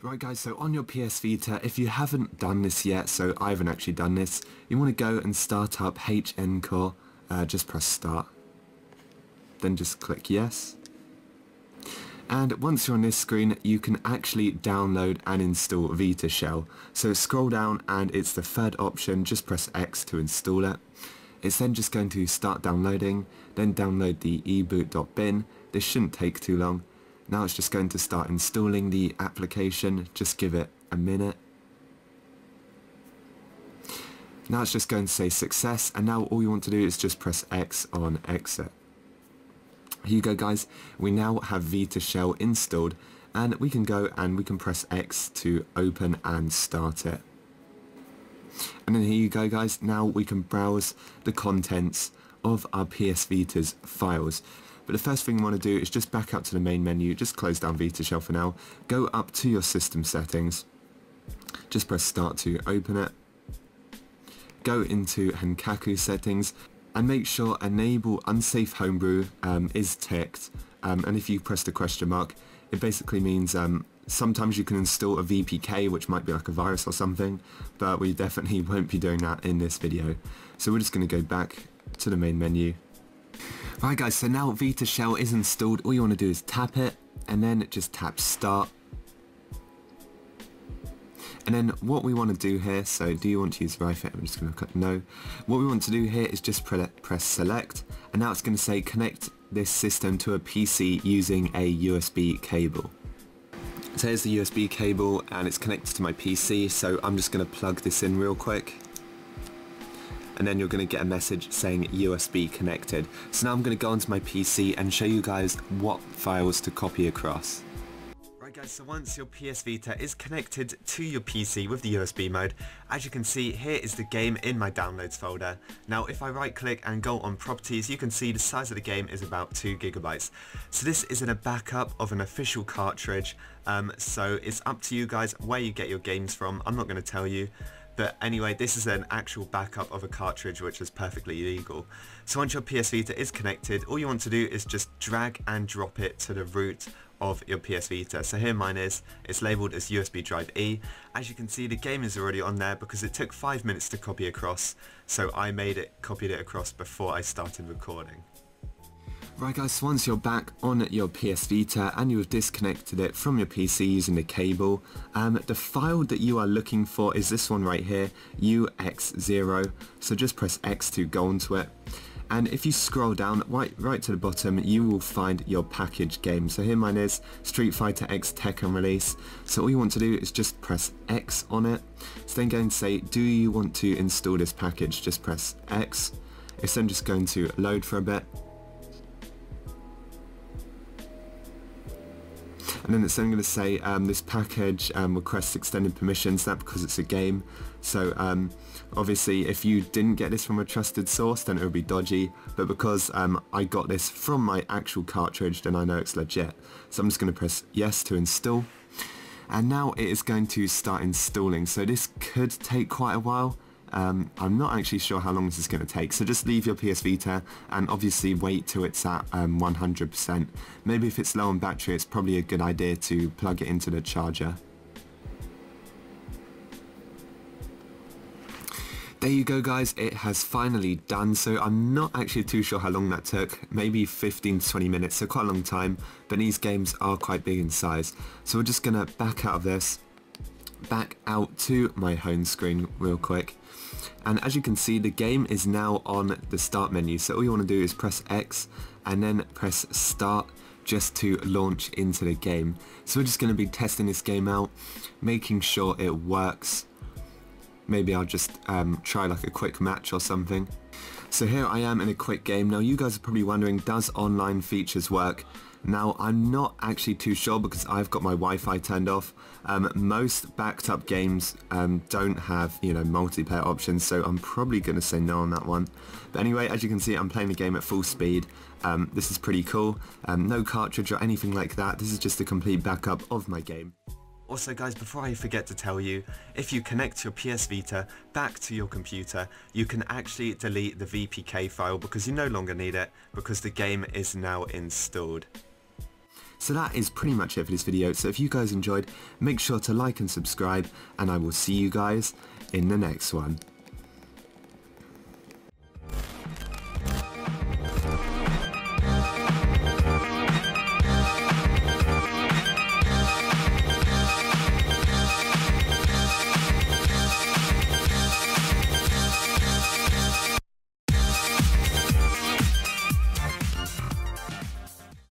Right guys, so on your PS Vita, if you haven't done this yet, so I haven't actually done this, you want to go and start up H-encore, just press start, then just click yes. And once you're on this screen, you can actually download and install VitaShell. So scroll down and it's the third option, just press X to install it. It's then just going to start downloading, then download the eboot.bin. This shouldn't take too long. Now it's just going to start installing the application, just give it a minute. Now it's just going to say success, and now all you want to do is just press X on exit. Here you go guys, we now have VitaShell installed, and we can go and we can press X to open and start it. And then here you go guys, now we can browse the contents of our PS Vita's files. But the first thing you want to do is just back up to the main menu, just close down VitaShell for now, go up to your system settings, just press start to open it, go into Henkaku settings and make sure enable unsafe homebrew is ticked, and if you press the question mark it basically means sometimes you can install a VPK which might be like a virus or something, but we definitely won't be doing that in this video. So we're just going to go back to the main menu. Right guys, so now VitaShell is installed, all you want to do is tap it, and then just tap start. And then what we want to do here, so do you want to use Wi-Fi? I'm just going to click no. What we want to do here is just press select, and now it's going to say connect this system to a PC using a USB cable. So here's the USB cable and it's connected to my PC, so I'm just going to plug this in real quick. And then you're going to get a message saying USB connected. So now I'm going to go onto my PC and show you guys what files to copy across. Right guys, so once your PS Vita is connected to your PC with the USB mode, as you can see here is the game in my downloads folder. Now if I right click and go on properties, you can see the size of the game is about 2 GB. So this is in a backup of an official cartridge, so it's up to you guys where you get your games from, I'm not going to tell you. But anyway, this is an actual backup of a cartridge which is perfectly legal. So once your PS Vita is connected, all you want to do is just drag and drop it to the root of your PS Vita. So here mine is, it's labelled as USB drive E. As you can see, the game is already on there because it took 5 minutes to copy across, so I copied it across before I started recording. Right guys, so once you're back on your PS Vita and you have disconnected it from your PC using the cable, the file that you are looking for is this one right here, UX0, so just press X to go onto it. And if you scroll down right to the bottom, you will find your package game. So here mine is, Street Fighter X Tekken release. So all you want to do is just press X on it. It's then going to say, do you want to install this package? Just press X. It's then just going to load for a bit. And then it's then going to say this package requests extended permissions, that's because it's a game. So obviously if you didn't get this from a trusted source then it would be dodgy, but because I got this from my actual cartridge then I know it's legit. So I'm just going to press yes to install. And now it is going to start installing, so this could take quite a while. I'm not actually sure how long this is going to take, so just leave your PS Vita and obviously wait till it's at 100%. Maybe if it's low on battery it's probably a good idea to plug it into the charger. There you go guys, it has finally done, so I'm not actually too sure how long that took, maybe 15 to 20 minutes, so quite a long time, but these games are quite big in size. So we're just going to back out of this, back out to my home screen real quick, and as you can see the game is now on the start menu, so all you want to do is press X and then press start just to launch into the game. So we're just going to be testing this game out, making sure it works. Maybe I'll just try like a quick match or something. So here I am in a quick game. Now you guys are probably wondering, does online features work? Now I'm not actually too sure because I've got my Wi-Fi turned off. Most backed up games don't have, you know, multiplayer options, so I'm probably going to say no on that one. But anyway, as you can see I'm playing the game at full speed. This is pretty cool. No cartridge or anything like that, this is just a complete backup of my game. Also guys, before I forget to tell you, if you connect your PS Vita back to your computer, you can actually delete the VPK file because you no longer need it because the game is now installed. So that is pretty much it for this video, so if you guys enjoyed, make sure to like and subscribe, and I will see you guys in the next one.